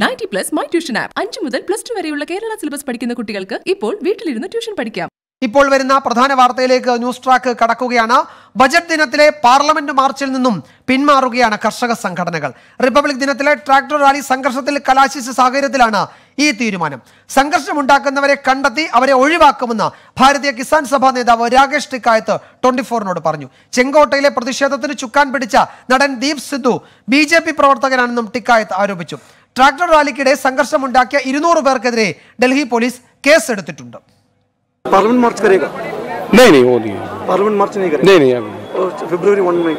90 Plus My Tuition app. 5 മുതൽ plus 2 വരെയുള്ള Kerala syllabus പഠിക്കുന്ന കുട്ടികൾക്ക് ഇപ്പോൾ വീട്ടിലിരുന്ന് ട്യൂഷൻ പഠിക്കാം. ഇപ്പോൾ വരുന്ന പ്രധാന വാർത്തയിലേക്ക് ന്യൂസ് ട്രാക്ക് കടക്കുകയാണ്. ബജറ്റ് ദിനത്തിലെ പാർലമെന്റ് മാർച്ചിൽ നിന്നും പിന്മാറുകയാണ് കർഷക സംഘടനകൾ. റിപ്പബ്ലിക് ദിനത്തിലെ ട്രാക്ടർ റാലി സംഘർഷത്തിൽ കലാശിച്ച സാഹചര്യത്തിലാണ് ഈ തീരുമാനം. സംഘർഷമുണ്ടാക്കുന്നവരെ കണ്ടെത്തി അവരെ ഒഴിവാക്കുമെന്ന് ഭാരതീയ കിസാൻ സഭ നേതാവ് രാകേഷ് ടിക്കായത്ത് 24നോട് പറഞ്ഞു. ചെങ്കോട്ടയിലെ പ്രതിഷേധത്തിന് ചുക്കാൻ പിടിച്ച നടൻ ദീപ് സിദ്ധു BJP പ്രവർത്തകനാണെന്നും ടിക്കായത്ത് ആരോപിച്ചു. ട്രാക്ടർ റാലിക്കിടെ സംഘർഷമുണ്ടാക്കിയ 200 പേർക്കെതിരെ ഡൽഹി പോലീസ് കേസെടുത്തിട്ടുണ്ട്. पार्लियामेंट मार्च करेगा? नहीं वो नहीं, पार्लियामेंट मार्च नहीं करेगा। नहीं अभी फ़रवरी 1 में।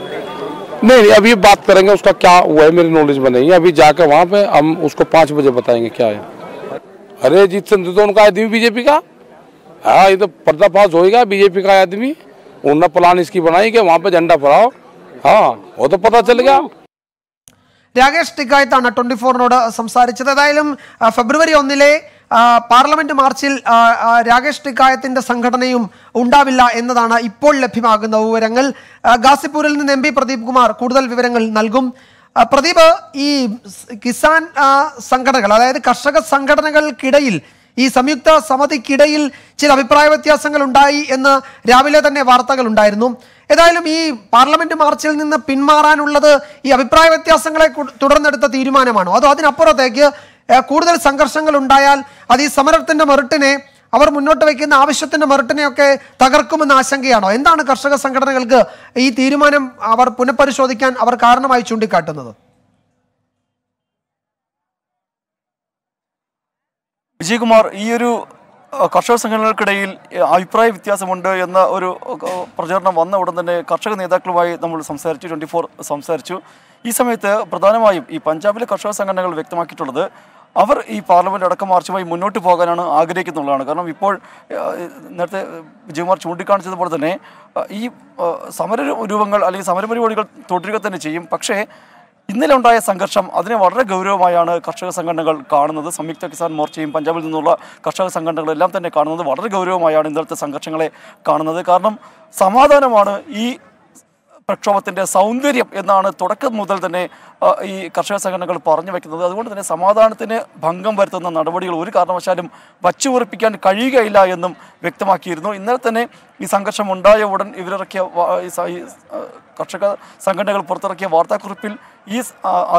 नहीं अभी बात करेंगे, उसका क्या हुआ है मेरी नॉलेज में नहीं है। अभी जाकर वहाँ पे हम उसको 5 बजे बताएंगे क्या है। अरे जीत सिंह तो उनका आदमी BJP का, हाँ ये तो पर्दाफाश होएगा। BJP का आदमी उन्होंने प्लान इसकी बनाई कि वहाँ पे झंडा फहराओ, हाँ वो तो पता चल गया। രാകേഷ് ടിക്കായത്താണ് 24നോട് സംസാരിച്ചത്. ഏതായാലും ഫെബ്രുവരി 1 പാർലമെന്റ് മാർച്ചിൽ രാകേഷ് ടിക്കായത്തിന്റെ സംഘടനയും ഉണ്ടാവില്ല എന്നതാണ് ഇപ്പോൾ ലഭ്യമാകുന്ന വിവരങ്ങൾ. ഗാസിപ്പൂരിൽ നിന്ന് MP പ്രദീപ് കുമാർ കൂടുതൽ വിവരങ്ങൾ നൽകും. പ്രദീപ്, ഈ കിസാൻ സംഘടനകൾ, അതായത് കർഷക സംഘടനകൾക്കിടയിൽ, ഈ സംയുക്ത സമിതിക്കിടയിൽ ചില അഭിപ്രായ വ്യത്യാസങ്ങൾ ഉണ്ടായി എന്ന് രാവിലെ തന്നെ വാർത്തകൾ ഉണ്ടായിരുന്നു. ഏതായാലും ഈ പാർലമെന്റ് മാർച്ചിൽ നിന്ന് പിന്മാറാനുള്ളത് ഈ അഭിപ്രായ വ്യത്യാസങ്ങളെ തുടർന്നെടുത്ത തീരുമാനമാണോ, അതോ അതിനപ്പുറത്തേക്ക് കൂടുതൽ സംഘർഷങ്ങൾ ഉണ്ടായാൽ അത് ഈ സമരത്തിന്റെ മെറിറ്റിനെ, അവർ മുന്നോട്ട് വയ്ക്കുന്ന ആവശ്യത്തിന്റെ മെറിറ്റിനെയൊക്കെ തകർക്കുമെന്ന ആശങ്കയാണോ? എന്താണ് കർഷക സംഘടനകൾക്ക് ഈ തീരുമാനം അവർ പുനഃപരിശോധിക്കാൻ അവർ കാരണമായി ചൂണ്ടിക്കാട്ടുന്നത്? വിജയകുമാർ, ഈ ഒരു കർഷക സംഘടനകൾക്കിടയിൽ അഭിപ്രായ വ്യത്യാസമുണ്ട് എന്ന ഒരു പ്രചരണം വന്ന ഉടൻ തന്നെ കർഷക നേതാക്കളുമായി നമ്മൾ സംസാരിച്ചു, 24 സംസാരിച്ചു. ഈ സമയത്ത് പ്രധാനമായും ഈ പഞ്ചാബിലെ കർഷക സംഘടനകൾ വ്യക്തമാക്കിയിട്ടുള്ളത് അവർ ഈ പാർലമെൻറ്റ് അടക്കം മാർച്ചുമായി മുന്നോട്ട് പോകാനാണ് ആഗ്രഹിക്കുന്നുള്ളതാണ്. കാരണം ഇപ്പോൾ നേരത്തെ വിജയകുമാർ ചൂണ്ടിക്കാണിച്ചതുപോലെ തന്നെ ഈ സമര രൂപങ്ങൾ അല്ലെങ്കിൽ സമരപരിപാടികൾ തുടരുക തന്നെ ചെയ്യും. പക്ഷേ ഇന്നലെ ഉണ്ടായ സംഘർഷം അതിനെ വളരെ ഗൗരവമായാണ് കർഷക സംഘടനകൾ കാണുന്നത്. സംയുക്ത കിസാൻ മോർച്ചയും പഞ്ചാബിൽ നിന്നുള്ള കർഷക സംഘടനകളെല്ലാം തന്നെ കാണുന്നത് വളരെ ഗൗരവമായാണ് ഇന്നലത്തെ സംഘർഷങ്ങളെ കാണുന്നത്. കാരണം സമാധാനമാണ് ഈ പ്രക്ഷോഭത്തിൻ്റെ സൗന്ദര്യം എന്നാണ് തുടക്കം മുതൽ തന്നെ ഈ കർഷക സംഘടനകൾ പറഞ്ഞു വയ്ക്കുന്നത്. അതുകൊണ്ട് തന്നെ സമാധാനത്തിന് ഭംഗം വരുത്തുന്ന നടപടികൾ ഒരു കാരണവശാലും വച്ചുപറിപ്പിക്കാൻ കഴിയുകയില്ല എന്നും വ്യക്തമാക്കിയിരുന്നു. ഇന്നലെ തന്നെ ഈ സംഘർഷം ഉണ്ടായ ഉടൻ ഇവരിറക്കിയ കർഷക സംഘടനകൾ പുറത്തിറക്കിയ വാർത്താക്കുറിപ്പിൽ ഈ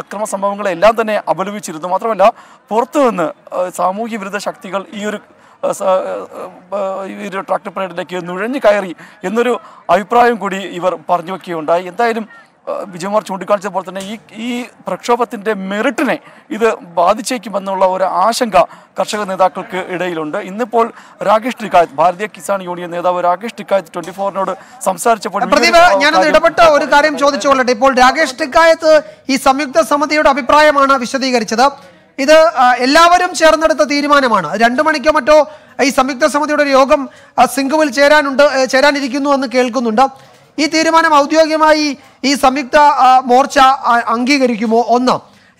അക്രമ സംഭവങ്ങളെല്ലാം തന്നെ അപലപിച്ചിരുന്നു. മാത്രമല്ല പുറത്തുനിന്ന് സാമൂഹ്യ വിരുദ്ധ ശക്തികൾ ഈ ഒരു ട്രാക്ടർ പരേഡിലേക്ക് നുഴഞ്ഞു കയറി എന്നൊരു അഭിപ്രായം കൂടി ഇവർ പറഞ്ഞു വയ്ക്കുകയുണ്ടായി. എന്തായാലും വിജയകുമാർ ചൂണ്ടിക്കാണിച്ച പോലെ തന്നെ ഈ പ്രക്ഷോഭത്തിൻ്റെ മെറിറ്റിനെ ഇത് ബാധിച്ചേക്കുമെന്നുള്ള ഒരു ആശങ്ക കർഷക നേതാക്കൾക്ക് ഇടയിലുണ്ട്. ഇന്നിപ്പോൾ രാകേഷ് ടിക്കായത്ത്, ഭാരതീയ കിസാൻ യൂണിയൻ നേതാവ് രാകേഷ് ടിക്കായത്ത് 24നോട് സംസാരിച്ചപ്പോൾ ഞാനത് ഇടപെട്ട ഒരു കാര്യം ചോദിച്ചുകൊള്ളട്ടെ. ഇപ്പോൾ രാകേഷ് ടിക്കായത്ത് ഈ സംയുക്ത സമിതിയുടെ അഭിപ്രായമാണ് വിശദീകരിച്ചത്. ഇത് എല്ലാവരും ചേർന്നെടുത്ത തീരുമാനമാണ്. 2 മണിക്കോ മറ്റോ ഈ സംയുക്ത സമിതിയുടെ ഒരു യോഗം സിംഗുവിൽ ചേരാനിരിക്കുന്നു എന്ന് കേൾക്കുന്നുണ്ട്. ഈ തീരുമാനം ഔദ്യോഗികമായി ഈ സംയുക്ത മോർച്ച അംഗീകരിക്കുമോ? 1.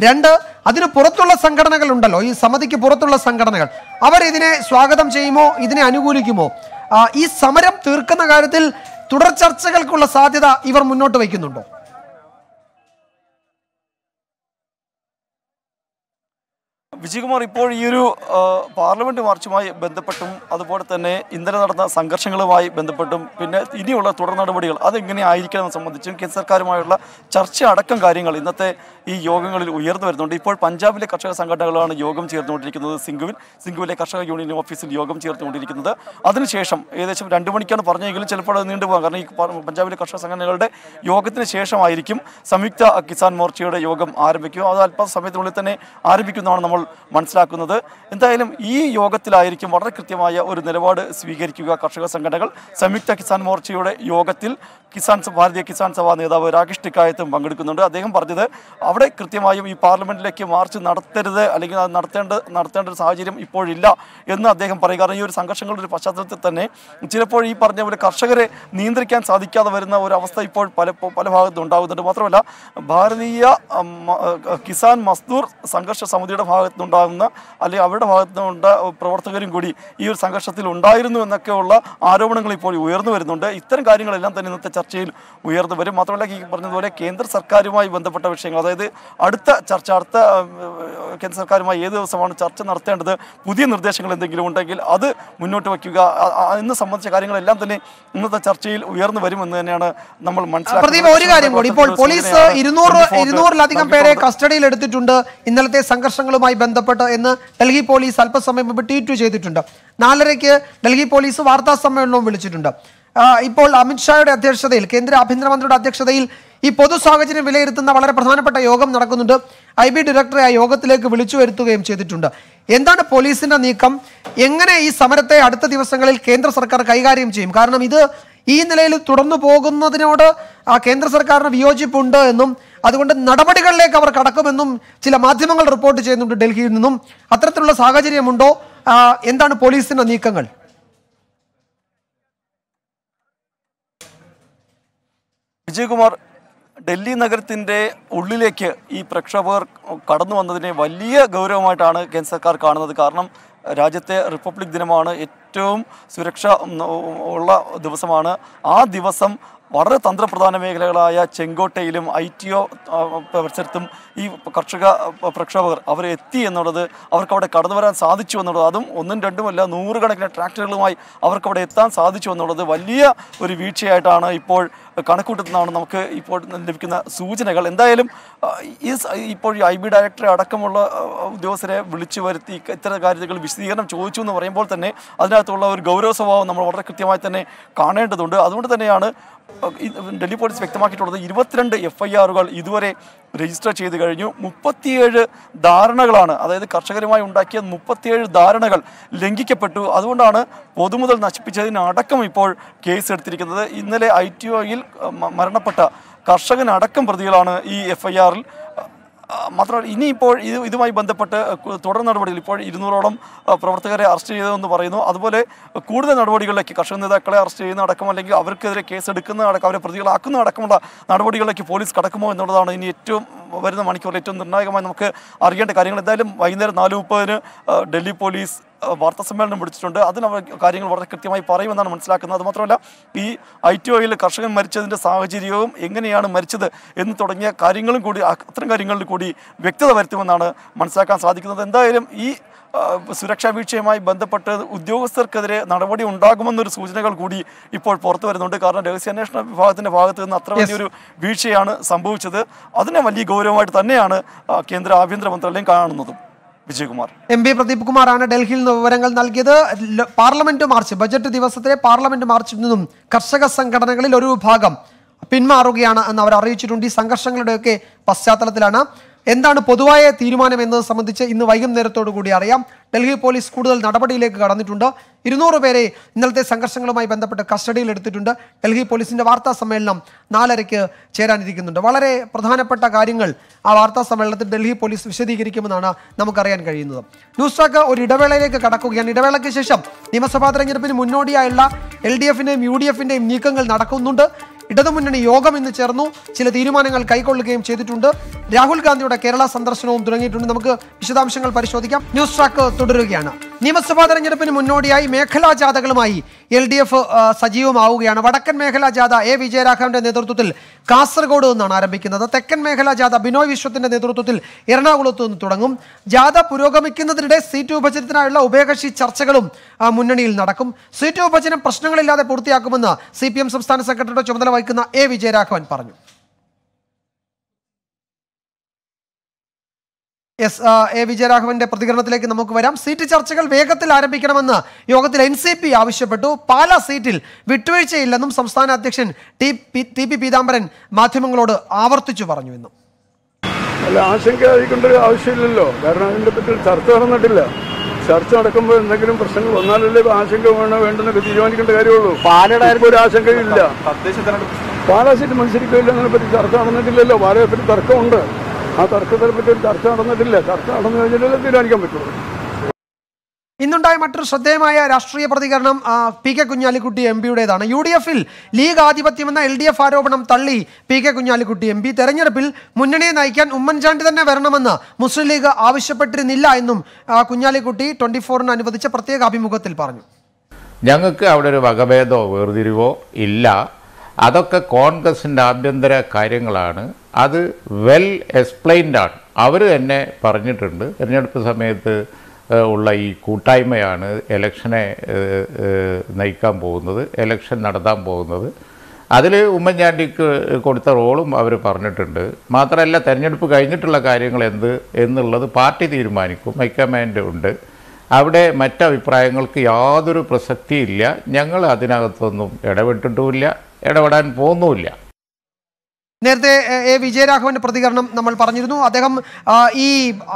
2, അതിന് പുറത്തുള്ള സംഘടനകൾ ഉണ്ടല്ലോ, ഈ സമിതിക്ക് പുറത്തുള്ള സംഘടനകൾ, അവർ ഇതിനെ സ്വാഗതം ചെയ്യുമോ, ഇതിനെ അനുകൂലിക്കുമോ? ഈ സമരം തീർക്കുന്ന കാര്യത്തിൽ തുടർ ചർച്ചകൾക്കുള്ള സാധ്യത ഇവർ മുന്നോട്ട് വയ്ക്കുന്നുണ്ടോ? വിജയകുമാർ, ഇപ്പോൾ ഈ ഒരു പാർലമെൻറ്റ് മാർച്ചുമായി ബന്ധപ്പെട്ടും അതുപോലെ തന്നെ ഇന്നലെ നടന്ന സംഘർഷങ്ങളുമായി ബന്ധപ്പെട്ടും പിന്നെ ഇനിയുള്ള തുടർ നടപടികൾ അതെങ്ങനെ ആയിരിക്കണം സംബന്ധിച്ചും കേന്ദ്ര സർക്കാരുമായുള്ള ചർച്ച അടക്കം കാര്യങ്ങൾ ഇന്നത്തെ ഈ യോഗങ്ങളിൽ ഉയർന്നു വരുന്നുണ്ട്. ഇപ്പോൾ പഞ്ചാബിലെ കർഷക സംഘടനകളാണ് യോഗം ചേർന്നുകൊണ്ടിരിക്കുന്നത്. സിംഗുവിലെ കർഷക യൂണിയൻ ഓഫീസിൽ യോഗം ചേർന്നുകൊണ്ടിരിക്കുന്നത്. അതിനുശേഷം ഏകദേശം 2 മണിക്കാണ് പറഞ്ഞതെങ്കിലും ചിലപ്പോൾ അത് നീണ്ടുപോകാം. കാരണം ഈ പഞ്ചാബിലെ കർഷക സംഘടനകളുടെ യോഗത്തിന് ശേഷമായിരിക്കും സംയുക്ത കിസാൻ മോർച്ചയുടെ യോഗം ആരംഭിക്കുക. അത് അല്പം സമയത്തിനുള്ളിൽ തന്നെ ആരംഭിക്കുന്നതാണ് നമ്മൾ മനസ്സിലാക്കുന്നത്. എന്തായാലും ഈ യോഗത്തിലായിരിക്കും വളരെ കൃത്യമായ ഒരു നിലപാട് സ്വീകരിക്കുക കർഷക സംഘടനകൾ. സംയുക്ത കിസാൻ മോർച്ചയുടെ യോഗത്തിൽ ഭാരതീയ കിസാൻ സഭാ നേതാവ് രാകേഷ് ടിക്കായത്തും പങ്കെടുക്കുന്നുണ്ട്. അദ്ദേഹം പറഞ്ഞത് അവിടെ കൃത്യമായും ഈ പാർലമെന്റിലേക്ക് മാർച്ച് നടത്തരുത്, അല്ലെങ്കിൽ അത് നടത്തേണ്ട ഒരു സാഹചര്യം ഇപ്പോഴില്ല എന്ന് അദ്ദേഹം പറയും. കാരണം ഈ ഒരു സംഘർഷങ്ങളുടെ ഒരു പശ്ചാത്തലത്തിൽ തന്നെ ചിലപ്പോൾ ഈ പറഞ്ഞ പോലെ കർഷകരെ നിയന്ത്രിക്കാൻ സാധിക്കാതെ വരുന്ന ഒരു അവസ്ഥ ഇപ്പോൾ പല ഭാഗത്തും ഉണ്ടാകുന്നുണ്ട്. മാത്രമല്ല ഭാരതീയ കിസാൻ മസ്ദൂർ സംഘർഷ സമിതിയുടെ ഭാഗത്ത് Nundanga, Ali Avada Provocating Goody, you Sangashatil Undairnu and the Keola, Aravanangli Poli, we are the Verdunda, Eastern Guiding Lantern in the Churchill, we are the very Matalaki Bernadore, Kendra Sarkarima, even the Patavishanga, Adta, Charcharta, Ken Sarkarima, Yedo, someone Church and Arthur, the Pudin Nurdeshang and the Girundagil, other Munoto Kuga, in the Saman Chakaring Lantern, in the Churchill, we are the very number of months. Police, Irunur Latin Pere, custody led to Tunda, in the Sankarsangla by Bandapata in the Delhi police, Alpha Summit to Jetitunda. Nalareke, Delhi police, Varta Summer no Vilchitunda. Ipol Amit Shire at their Shadil, Kendra Apindramandra at their Shadil, Ipodu Savage and related to the Valapatana Pata Yogam Narakunda, IB Director Ayoga Lake Vilchu to Game Chetitunda. Enda police in a Nikam, Yengane is Samarate, Adata Divasangal, Kendra Sarkar Kaigarim Jim, Karnamida. In the Lil Turano Pogum, the order, a Kendra Sarkar, Vioji Punda, and them, other than Nadapatical Lake, our Kataka, and them, Chilamathimanga report to Jenu to Delhi, and them, Atratula Sagajari Mundo, Endan police in a Nikangal. Vijaykumar Delhi Nagarthinte Ullilekku, E. Prakshapar, Kadanu and the Valia Gauravamayittanu, Kendra Sarkar Kanunnu, Karanam. Rajate, Republic Dinamana, Etum, Suraksha, Ola, Divasamana, Ah Divasam, Vara Tandra Pradana Megalaya, Chengo Tailum, Itio Persertum, E. Karchaga, Prakshapar, our Eti and other, our Kota Kadavara and Sadichu and Radam, Undan Dandamala, Nurgan attracted my our Kota Etan, Sadichu and other, Valia, Urivici Atana, Ipod, Kanakutan, Ipod, Livkina, Suj and Egal and Dialum is Ipod IB director, Adakamula, Dosre, Bulichi, Eteragar. Chochu, the rainbow, the name, other Tola, Goroso, number water Kutimatane, Kana, the other than the Deliport Spectamarket or the Yuvatran, the FIR, Idure, register Che the Garinu, Mupathir, Daranagalana, other the Karchakarima, Undaki, Mupathir, Daranagal, Lenki Capatu, Adundana, Podumudal Nachipicha in Adakamipor, case certificate, in the ITO, Maranapata, Karchagan Adakam Pradilana, EFIR. Matra Iniport, Idumai Bandapata, Totanadori report, Idunorum, Provatare, Arstria on the Varino, Adbole, Kurda Nadodical like Kashan, the Kala Arstria, Akama like Avaka case, Adakana, Akara Pradila, Akuna, Akamada, Nadodical like police, Katakamo, and Northern in it to where the Maniculatum, the Nagamanaka, Argent Karinga, Viner, Naluper, Delhi police. Vartasamal number student, other carrying water Katima Parim and Manslak and the Matrola, E. ITO, Kashan merchant, the Savagirium, Engania merchant, in Totania, Karingal Kudi, Akaringal Kudi, Victor Vertimana, Mansaka Sadikan, and the E. Suraksha Vichema, Bandapata, Udio Circadre, Nadavadi, Undagaman, Susanakal Kudi, Iport Porto, and the Karna, Delsia National, Natra, Vichiana, Sambu, other than Vali Gorio, Taneana, Kendra Avindra Mantalanka. Vijaykumar. MB Pradeep Kumar and Delhi Varangal Nalgida Parliament to March, budget to the Vasatre, Parliament to March Num, Karsaka Sankarangal Loru Pagam, Pinma Rogiana and our Richundi Sankarsangloke, Pasatatilana, Enda Podua, Tiruman and the Samadiche in the Vagam Nerto Gudiaria, Delhi Police Kudal, Nadapati Lake Garanitunda, Irunoro Vere, Nelte Sankarsangla, my Bandapata custody Leditunda, Delhi Police in the Varta Samelam, Nalareke, Cheran, Valare, Pradhana Pata Garingal, Avarta Samel, Delhi Police, Vishadi Kirikimana, Namakarian Garino. Nusaka, Udavela Katakogan, Idavela Kisham, Nimasapatra and Munodi Ila, LDF in a UDF in a Nikangal Natakunda, Idamunani Yogam in the Cherno, Chile Tirumanangal Kaiko game Chetitunda, Rahul Gandhi, Kerala Sandarsano, Durangi Tunamaka, Vishadam Shangal Parishodika, Nusaka. Nimasavada and Yapin Munodiai, Mekala Jada Galamai, LDF Sajio Maugiana, Vatakan Mekala Jada, Avijay Rakam and Nedrutil, Kasargodo and Arabicina, the Tekken Mekala Jada, Binoy Vishutin and Nedrutil, Ernaulutun Turangum, Jada Purogamikina the Des, C2 Pachetina, Ubekashi, Charchagalum, Mundanil Narakum, C2 Pachin, personally La Purti Akumana, CPM Substance Secretary of the Vikana, Avijay Rakam and Parnu. Yes, Avijay Rakhamante Pratikaranathilekke namukku varam. Seat charchakal vegathil aarambikkanamennu yogathil NCP aavashyapettu. Pala seatil vittuveezhchayillennum samsthana adhyakshan T.P. Peedambaran madhyamangalode aavarthichu paranju ennu. Alla aankya ikondoru avashyamilllo. Karanam adinte pathil charcha nadannilla. Charcha nadakkumbol endengilam prashnangal vannalle aankya venna vendannu theermanikkunna karyullu. Palada oru aankya illa. Pala seat mansirikilla enna pathi charcha nadannilla. Vare pathi tarkam undu. I don't know if you ഇന്നുണ്ടായ മറ്റൊരു ശ്രദ്ധേയമായ രാഷ്ട്രീയ പ്രതികരണം P K Kunhalikutty എംപിയുടേതാണ്. യുഡിഎഫിൽ league ആധിപത്യമെന്ന LDF ആരോപണം തള്ളി P K Kunhalikutty MP. തെരഞ്ഞെടുപ്പിൽ മുന്നണിയെ നയിക്കാൻ ഉമ്മൻചാണ്ടി തന്നെ വരണമെന്ന് മുസ്ലിം ലീഗ് ആവശ്യപ്പെട്ടിരുന്നില്ല എന്നും കുഞ്ഞാലിക്കുട്ടി 24-ന് അനുവദിച്ച പ്രത്യേക അഭിമുഖത്തിൽ പറഞ്ഞു. ഞങ്ങൾക്ക് അവിടെ ഒരു വകഭേദമോ വേർതിരിവോ ഇല്ല. അതൊക്കെ കോൺഗ്രസിൻ്റെ ആഭ്യന്തര കാര്യങ്ങളാണ്. അത് വെൽ എക്സ്പ്ലെയിൻഡ് ആണ്. അവർ തന്നെ പറഞ്ഞിട്ടുണ്ട്, തെരഞ്ഞെടുപ്പ് സമയത്ത് ഉള്ള ഈ കൂട്ടായ്മയാണ് എലക്ഷനെ നയിക്കാൻ പോകുന്നത്, എലക്ഷൻ നടത്താൻ പോകുന്നത്. അതിൽ ഉമ്മൻചാണ്ടിക്ക് കൊടുത്ത റോളും അവർ പറഞ്ഞിട്ടുണ്ട്. മാത്രമല്ല, തെരഞ്ഞെടുപ്പ് കഴിഞ്ഞിട്ടുള്ള കാര്യങ്ങൾ എന്ത് എന്നുള്ളത് പാർട്ടി തീരുമാനിക്കും, ഹൈക്കമാൻഡ് ഉണ്ട്. അവിടെ മറ്റഭിപ്രായങ്ങൾക്ക് യാതൊരു പ്രസക്തിയില്ല. ഞങ്ങൾ അതിനകത്തൊന്നും ഇടപെട്ടിട്ടുമില്ല, ഇടപെടാൻ പോകുന്നുമില്ല. നേരത്തെ എ വിജയരാഘവന്റെ പ്രതികരണം നമ്മൾ പറഞ്ഞിരുന്നു. അദ്ദേഹം ഈ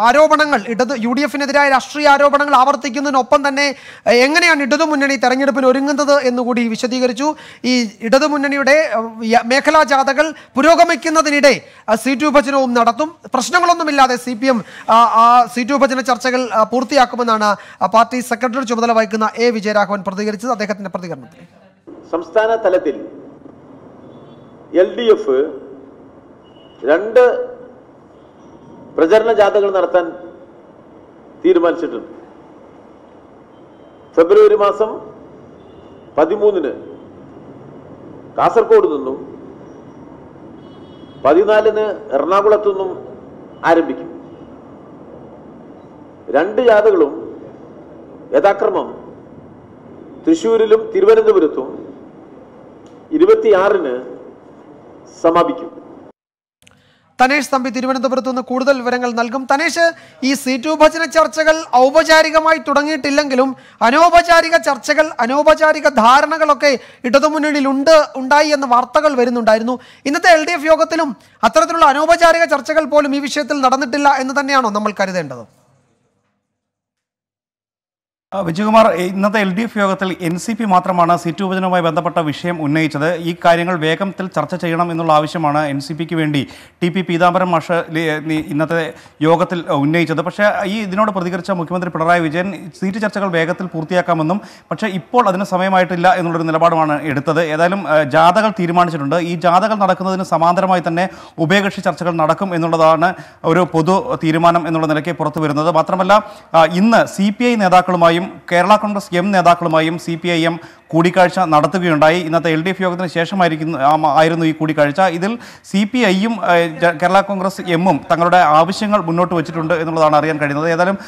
ആരോപണങ്ങൾ യു ഡി എഫിനെതിരായ രാഷ്ട്രീയ ആരോപണങ്ങൾ ആവർത്തിക്കുന്നതിനൊപ്പം തന്നെ എങ്ങനെയാണ് ഇടതുമുന്നണി തെരഞ്ഞെടുപ്പിന് ഒരുങ്ങുന്നത് എന്നുകൂടി വിശദീകരിച്ചു. ഈ ഇടതുമുന്നണിയുടെ മേഖലാ ജാഥകൾ പുരോഗമിക്കുന്നതിനിടെ സീറ്റ് വിഭജനവും നടത്തും, പ്രശ്നങ്ങളൊന്നുമില്ലാതെ CPM ആ സീറ്റ് വിഭജന ചർച്ചകൾ പൂർത്തിയാക്കുമെന്നാണ് പാർട്ടി സെക്രട്ടറി ചുമതല വഹിക്കുന്ന എ വിജയരാഘവൻ പ്രതികരിച്ചത്. അദ്ദേഹത്തിന്റെ പ്രതികരണത്തിൽ സംസ്ഥാന തലത്തിൽ LDF രണ്ട് പ്രചരണ ജാഥകൾ നടത്താൻ തീരുമാനിച്ചിട്ടുണ്ട്. ഫെബ്രുവരി മാസം 13-ന് കാസർഗോഡ് നിന്നും 14-ന് എറണാകുളത്തു നിന്നും ആരംഭിക്കും. രണ്ട് ജാഥകളും യഥാക്രമം തൃശ്ശൂരിലും തിരുവനന്തപുരത്തും 26-ന് സമാപിക്കും. തനേഷ് തമ്പി തിരുവനന്തപുരത്ത് നിന്ന് കൂടുതൽ വിവരങ്ങൾ നൽകും. തനേഷ്, ഈ സീറ്റ് വിഭജന ചർച്ചകൾ ഔപചാരികമായി തുടങ്ങിയിട്ടില്ലെങ്കിലും അനൗപചാരിക ചർച്ചകൾ, അനൗപചാരിക ധാരണകളൊക്കെ ഇടതുമുന്നണിയിൽ ഉണ്ടായി എന്ന വാർത്തകൾ വരുന്നുണ്ടായിരുന്നു. ഇന്നത്തെ LDF യോഗത്തിലും അത്തരത്തിലുള്ള അനൗപചാരിക ചർച്ചകൾ പോലും ഈ വിഷയത്തിൽ നടന്നിട്ടില്ല എന്ന് തന്നെയാണോ നമ്മൾ കരുതേണ്ടത്? വിജയകുമാർ, ഇന്നത്തെ LDF യോഗത്തിൽ NCP മാത്രമാണ് സീറ്റ് വിഭജനവുമായി ബന്ധപ്പെട്ട വിഷയം ഉന്നയിച്ചത്. ഈ കാര്യങ്ങൾ വേഗത്തിൽ ചർച്ച ചെയ്യണം എന്നുള്ള ആവശ്യമാണ് NCPക്ക് വേണ്ടി TP പീതാംബരം മാഷ് ഇന്നത്തെ യോഗത്തിൽ ഉന്നയിച്ചത്. പക്ഷേ ഇതിനോട് പ്രതികരിച്ച മുഖ്യമന്ത്രി പിണറായി വിജയൻ സീറ്റ് ചർച്ചകൾ വേഗത്തിൽ പൂർത്തിയാക്കാമെന്നും പക്ഷേ ഇപ്പോൾ അതിന് സമയമായിട്ടില്ല എന്നുള്ളൊരു നിലപാടുമാണ് എടുത്തത്. ഏതായാലും ജാഥകൾ തീരുമാനിച്ചിട്ടുണ്ട്. ഈ ജാഥകൾ നടക്കുന്നതിന് സമാന്തരമായി തന്നെ ഉഭയകക്ഷി ചർച്ചകൾ നടക്കും എന്നുള്ളതാണ് ഒരു പൊതു തീരുമാനം എന്നുള്ള നിലയ്ക്ക് പുറത്തു വരുന്നത്. മാത്രമല്ല, ഇന്ന് CPI നേതാക്കളുമായി കേരള കോൺഗ്രസ് എം നേതാക്കളുമായും CPIM കൂടിക്കാഴ്ച നടത്തുകയുണ്ടായി. ഇന്നത്തെ LDF യോഗത്തിന് ശേഷമായിരുന്നു ഈ കൂടിക്കാഴ്ച. ഇതിൽ CPIയും കേരള കോൺഗ്രസ് എമ്മും തങ്ങളുടെ ആവശ്യങ്ങൾ മുന്നോട്ട് വെച്ചിട്ടുണ്ട് എന്നുള്ളതാണ് അറിയാൻ കഴിയുന്നത്. ഏതായാലും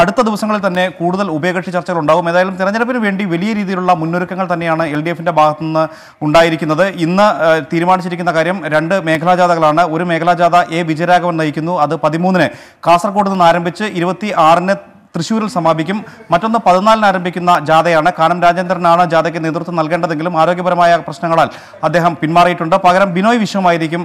അടുത്ത ദിവസങ്ങളിൽ തന്നെ കൂടുതൽ ഉഭയകക്ഷി ചർച്ചകൾ ഉണ്ടാകും. ഏതായാലും തെരഞ്ഞെടുപ്പിന് വേണ്ടി വലിയ രീതിയിലുള്ള മുന്നൊരുക്കങ്ങൾ തന്നെയാണ് LDFിൻ്റെ ഭാഗത്തു നിന്ന് ഉണ്ടായിരിക്കുന്നത്. ഇന്ന് തീരുമാനിച്ചിരിക്കുന്ന കാര്യം രണ്ട് മേഖലാ ജാഥകളാണ്. ഒരു മേഖലാ ജാഥ A വിജയരാഘവൻ നയിക്കുന്നു. അത് 13-ന് കാസർഗോഡ് നിന്ന് ആരംഭിച്ച് 26-ന് തൃശ്ശൂരിൽ സമാപിക്കും. മറ്റൊന്ന് 14-ന് ആരംഭിക്കുന്ന ജാഥയാണ്. കാനം രാജേന്ദ്രനാണ് ജാഥയ്ക്ക് നേതൃത്വം നൽകേണ്ടതെങ്കിലും ആരോഗ്യപരമായ പ്രശ്നങ്ങളാൽ അദ്ദേഹം പിന്മാറിയിട്ടുണ്ട്. പകരം ബിനോയ് വിശ്വമായിരിക്കും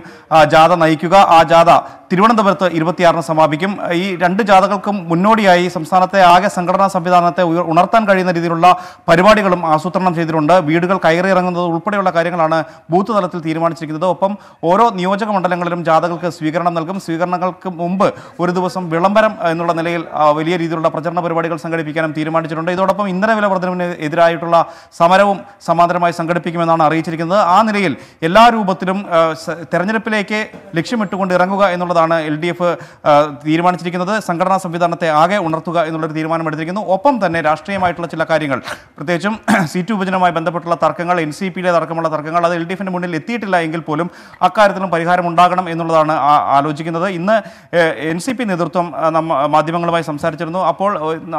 ജാഥ നയിക്കുക. ആ ജാഥ തിരുവനന്തപുരത്ത് 26-ന് സമാപിക്കും. ഈ രണ്ട് ജാഥകൾക്കും മുന്നോടിയായി സംസ്ഥാനത്തെ ആകെ സംഘടനാ സംവിധാനത്തെ ഉണർത്താൻ കഴിയുന്ന രീതിയിലുള്ള പരിപാടികളും ആസൂത്രണം ചെയ്തിട്ടുണ്ട്. വീടുകൾ കയറിയിറങ്ങുന്നത് ഉൾപ്പെടെയുള്ള കാര്യങ്ങളാണ് ബൂത്ത് തലത്തിൽ തീരുമാനിച്ചിരിക്കുന്നത്. ഒപ്പം ഓരോ നിയോജക മണ്ഡലങ്ങളിലും ജാഥകൾക്ക് സ്വീകരണം നൽകും. സ്വീകരണങ്ങൾക്ക് മുമ്പ് ഒരു ദിവസം വിളംബരം എന്നുള്ള നിലയിൽ വലിയ രീതിയിലുള്ള പ്രചരണ പരിപാടികൾ സംഘടിപ്പിക്കാനും തീരുമാനിച്ചിട്ടുണ്ട്. ഇതോടൊപ്പം ഇന്ധന വില വർധനവിനെതിരായിട്ടുള്ള സമരവും സമാന്തരമായി സംഘടിപ്പിക്കുമെന്നാണ് അറിയിച്ചിരിക്കുന്നത്. ആ നിലയിൽ എല്ലാ രൂപത്തിലും തെരഞ്ഞെടുപ്പിലേക്ക് ലക്ഷ്യമിട്ടുകൊണ്ട് ഇറങ്ങുക എന്നുള്ളതാണ് LDF തീരുമാനിച്ചിരിക്കുന്നത്. സംഘടനാ സംവിധാനത്തെ ആകെ ഉണർത്തുക എന്നുള്ളൊരു തീരുമാനമെടുത്തിരിക്കുന്നു. ഒപ്പം തന്നെ രാഷ്ട്രീയമായിട്ടുള്ള ചില കാര്യങ്ങൾ, പ്രത്യേകിച്ചും സീറ്റ് വിഭജനവുമായി ബന്ധപ്പെട്ടുള്ള തർക്കങ്ങൾ, NCPയിലെ തർക്കമുള്ള തർക്കങ്ങൾ, അത് LDFിൻ്റെ മുന്നിൽ എത്തിയിട്ടില്ല എങ്കിൽ പോലും അക്കാര്യത്തിലും പരിഹാരം ഉണ്ടാകണം എന്നുള്ളതാണ് ആലോചിക്കുന്നത്. ഇന്ന് NCP നേതൃത്വം മാധ്യമങ്ങളുമായി സംസാരിച്ചിരുന്നു. അപ്പോൾ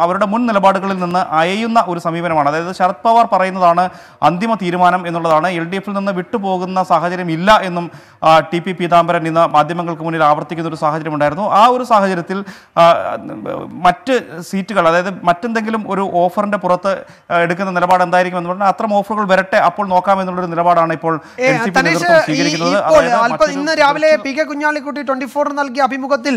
അവരുടെ മുൻ നിലപാടുകളിൽ നിന്ന് അയയുന്ന ഒരു സമീപനമാണ്. അതായത് ശരത് പവാർ പറയുന്നതാണ് അന്തിമ തീരുമാനം എന്നുള്ളതാണ്. LDFിൽ നിന്ന് വിട്ടുപോകുന്ന സാഹചര്യം ഇല്ല എന്നും TP പീതാംബരൻ ഇന്ന് മാധ്യമങ്ങൾക്ക് മുന്നിൽ ആവർത്തിക്കുന്ന ഒരു സാഹചര്യം ഉണ്ടായിരുന്നു. ആ ഒരു സാഹചര്യത്തിൽ മറ്റ് സീറ്റുകൾ, അതായത് മറ്റെന്തെങ്കിലും ഒരു ഓഫറിന്റെ പുറത്ത് എടുക്കുന്ന നിലപാട് എന്തായിരിക്കും എന്ന് പറഞ്ഞാൽ അത്തരം ഓഫറുകൾ വരട്ടെ, അപ്പോൾ നോക്കാമെന്നുള്ളൊരു നിലപാടാണ് ഇപ്പോൾ സ്വീകരിക്കുന്നത്. ഇന്ന് രാവിലെ പി കെ കുഞ്ഞാലിക്കുട്ടി 24-ന് നൽകിയ അഭിമുഖത്തിൽ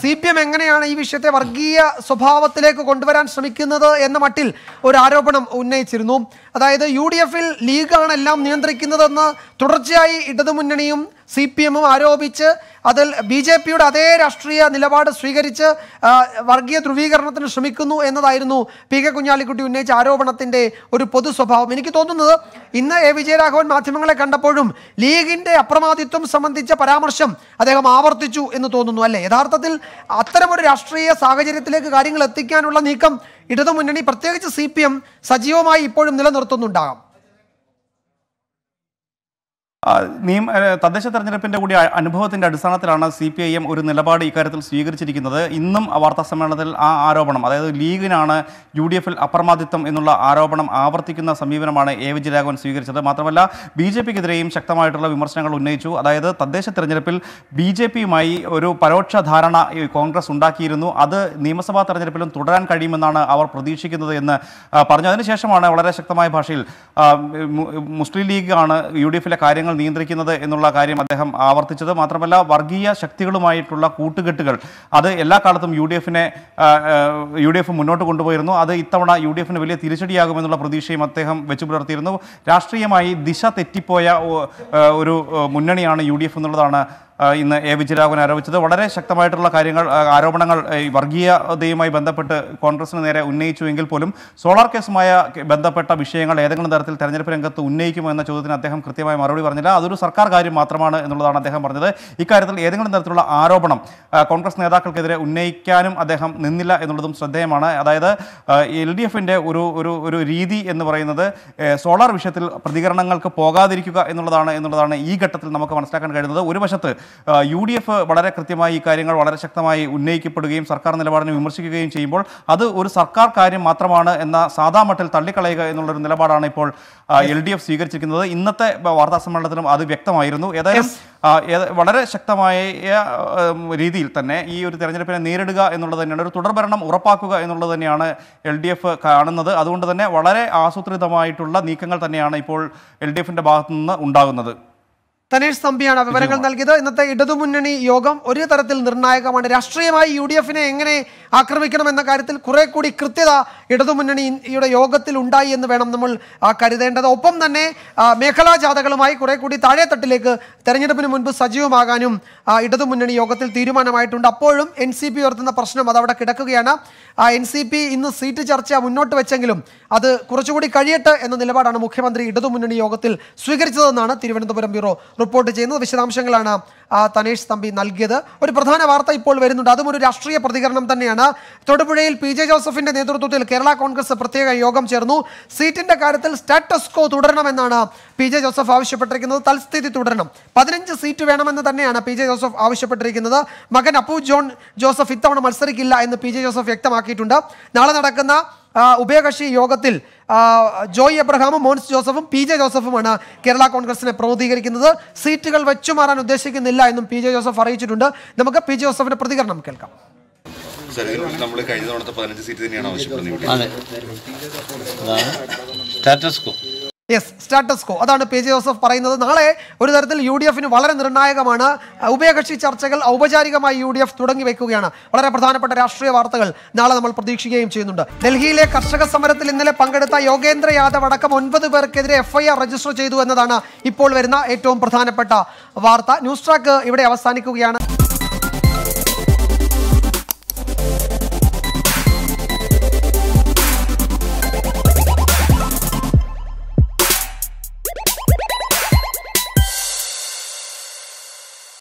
CPM എങ്ങനെയാണ് ഈ വിഷയത്തെ വർഗീയ സ്വഭാവത്തിലേക്ക് കൊണ്ടുവരാൻ ശ്രമിക്കുന്നത് എന്ന മട്ടിൽ ഒരു ആരോപണം ഉന്നയിച്ചിരുന്നു. അതായത് UDFിൽ ലീഗാണ് എല്ലാം നിയന്ത്രിക്കുന്നതെന്ന് തുടർച്ചയായി ഇടതുമുന്നണിയും CPM Arovicha, Adel BJP, Ade, Astria, Nilabata, Swigaricha, Vargia, Ruvigarnathan, Shumikunu, and the Irenu, Pika Kunyalikutu, Aro, Natinde, Urupodusopa, Minikitonu, in the Evijako, Mathemala Kandapodum, League in the Apramatitum, Samanticha Paramarsham, Adama Avartichu in the Tonuale, Dartatil, Atharamur Astria, Sagajaritle, Garing Latika and Ulanikam, it doesn't win any particular CPM, Sajioma, Ipodum Nilanurtunda. Name Tadesha Therapenda would unboth in Adisana CPM or in the Labadi Karatal Swigger Chicken, Innum Avarta Samanadal Arabanam, either League in Anna, UDFL Aparmaditum Inula Arabanam, Avartikina, Samivana, Avijaragon Swigger, Matavella, BJP Dream, Shaktamatala, Vimersangal Nechu, either Tadesha Therapil, BJP Mai, Uru Parocha Dharana, Congress Sundakirno, other Nemasava Therapil, Turan Kadimana, our Pradeshik in the Parjan Sheshamana, Shaktamai Bashil, Muslim League on UDFL Karangal. നിയന്ത്രിക്കുന്നത് എന്നുള്ള കാര്യം അദ്ദേഹം ആവർത്തിച്ചത് മാത്രമല്ല വർഗീയ ശക്തികളുമായിട്ടുള്ള കൂട്ടുകെട്ടുകൾ അത് എല്ലാ കാലത്തും UDF മുന്നോട്ട് കൊണ്ടുപോയിരുന്നു അത് ഇത്തവണ യുഡിഎഫിന് വലിയ തിരിച്ചടിയാകും എന്നുള്ള പ്രതീക്ഷയും അദ്ദേഹം വെച്ചുപുലർത്തിയിരുന്നു രാഷ്ട്രീയമായി ദിശ തെറ്റിപ്പോയ ഒരു മുന്നണിയാണ് യുഡിഎഫ് എന്നുള്ളതാണ് ഇന്ന് എ വിജയരാഘവൻ ആരോപിച്ചത് വളരെ ശക്തമായിട്ടുള്ള കാര്യങ്ങൾ ആരോപണങ്ങൾ വർഗീയതയുമായി ബന്ധപ്പെട്ട് കോൺഗ്രസിന് നേരെ ഉന്നയിച്ചുവെങ്കിൽ പോലും സോളാർ കേസുമായി ബന്ധപ്പെട്ട വിഷയങ്ങൾ ഏതെങ്കിലും തരത്തിൽ തെരഞ്ഞെടുപ്പ് രംഗത്ത് ഉന്നയിക്കുമോ എന്ന ചോദ്യത്തിന് അദ്ദേഹം കൃത്യമായി മറുപടി പറഞ്ഞില്ല അതൊരു സർക്കാർ കാര്യം മാത്രമാണ് എന്നുള്ളതാണ് അദ്ദേഹം പറഞ്ഞത് ഇക്കാര്യത്തിൽ ഏതെങ്കിലും തരത്തിലുള്ള ആരോപണം കോൺഗ്രസ് നേതാക്കൾക്കെതിരെ ഉന്നയിക്കാനും അദ്ദേഹം നിന്നില്ല എന്നുള്ളതും ശ്രദ്ധേയമാണ് അതായത് എൽഡിഎഫിന്റെ ഒരു രീതി എന്ന് പറയുന്നത് സോളാർ വിഷയത്തിൽ പ്രതികരണങ്ങൾക്ക് പോകാതിരിക്കുക എന്നുള്ളതാണ് ഈ ഘട്ടത്തിൽ നമുക്ക് മനസ്സിലാക്കാൻ കഴിയുന്നത് ഒരു വശത്ത് UDF വളരെ കൃത്യമായി കാര്യങ്ങൾ വളരെ ശക്തമായി ഉന്നയിക്കപ്പെടുകയും സർക്കാർ നിലപാടിനെ വിമർശിക്കുകയും ചെയ്യുമ്പോൾ അത് ഒരു സർക്കാർ കാര്യം മാത്രമാണ് എന്ന സാധാമട്ടിൽ തള്ളിക്കളയുക എന്നുള്ള ഒരു നിലപാടാണ് ഇപ്പോൾ LDF സ്വീകരിച്ചിരിക്കുന്നത് ഇന്നത്തെ വാർത്താ സമ്മേളനത്തിലും അത് വ്യക്തമായിരുന്നു ഏതായാലും വളരെ ശക്തമായ രീതിയിൽ തന്നെ ഈ ഒരു തെരഞ്ഞെടുപ്പിനെ നേരിടുക എന്നുള്ളത് തന്നെയാണ് ഒരു തുടർഭരണം ഉറപ്പാക്കുക എന്നുള്ളത് തന്നെയാണ് LDF കാണുന്നത് അതുകൊണ്ട് തന്നെ വളരെ ആസൂത്രിതമായിട്ടുള്ള നീക്കങ്ങൾ തന്നെയാണ് ഇപ്പോൾ LDFന്റെ ഭാഗത്തു നിന്ന് ഉണ്ടാകുന്നത് Tanesh Sambiana, Viverical Nalgida, in the Idadumunani Yogam, Uritatil Nirnaikam, and Rastreema, UDF in Engre, Akarvikanam and the Karatil, Kurekudi Kritida, Idadumunani, Yogatil Undai and the Venamul, Karidenda, Opam the Ne, Mekala Jadakalomai, Kurekudi Taretatileka, Terenidamunbu Sajio Maganum, Idadumunani Yogatil, Tirumanamai Tunda Polum, NCP or the person of Madavata Kitakuiana, NCP in the seat Charcha, Munot Vechangilum, other Kurachudi Karieta and the Levada Mukhamandri, Idadumunani Yogatil, Swigaricha Nana, Tiruvananthapuram Bureau. Report ചെയ്യുന്നത് വിശദാംശങ്ങളാണ് തനേഷ് തമ്പി നൽകിയത് ഒരു പ്രധാന വാർത്ത ഇപ്പോൾ വരുന്നുണ്ട് അതും ഒരു രാഷ്ട്രീയ പ്രതികരണം തന്നെയാണ് തൊടുപുഴയിൽ പിജെ ജോസഫിന്റെ നേതൃത്വത്തിൽ കേരള കോൺഗ്രസ് പ്രത്യേക യോഗം ചേർന്നു സീറ്റിന്റെ കാര്യത്തിൽ സ്റ്റാറ്റസ് ക്വോ തുടരണമെന്നാണ് പിജെ ജോസഫ് ആവശ്യപ്പെട്ടിരിക്കുന്നത് തൽസ്ഥിതി തുടരണം 15 സീറ്റ് വേണമെന്ന് തന്നെയാണ് പിജെ ജോസഫ് ആവശ്യപ്പെട്ടിരിക്കുന്നത് മകൻ അപ്പു ജോൺ ജോസഫ് ഇത്തവണ മത്സരിക്കില്ല എന്ന് പിജെ ജോസഫ് വ്യക്തമാക്കിയിട്ടുണ്ട് നാളെ നടക്കുന്ന ഉഭയകക്ഷി യോഗത്തിൽ ജോയ് എബ്രഹാമും മോൻസ് ജോസഫും പിജെ ജോസഫുമാണ് കേരള കോൺഗ്രസിനെ പ്രതികരിക്കുന്നത് സീറ്റുകൾ വെച്ചുമാറാൻ ഉദ്ദേശിക്കുന്നില്ല എന്നും പിജെ ജോസഫ് അറിയിച്ചിട്ടുണ്ട് നമുക്ക് പിജെ ജോസഫിന്റെ പ്രതികരണം കേൾക്കാം നമ്മൾ കഴിഞ്ഞ തവണത്തെ 15 സീറ്റ് തന്നെയാണ് ആവശ്യപ്പെടുന്നത് Yes, status quo. That's the page of Parana. Nale, or the UDF in Valan Ranagamana, Ubekashi Charchakal, Aubajarigama UDF, Tudangi Vekugana, or a Padana Patrastri article, Nala Malpadishi game Chinunda. Delhi, Kashaka Samaratil in the Pankata, Yogendra Yata Vadaka, Munpadu Kedre, FIA, Register Jedu and Dana, Ipol Verna, Etom Pratana Pata, Varta, Newstracker, Ivada Saniku Yana.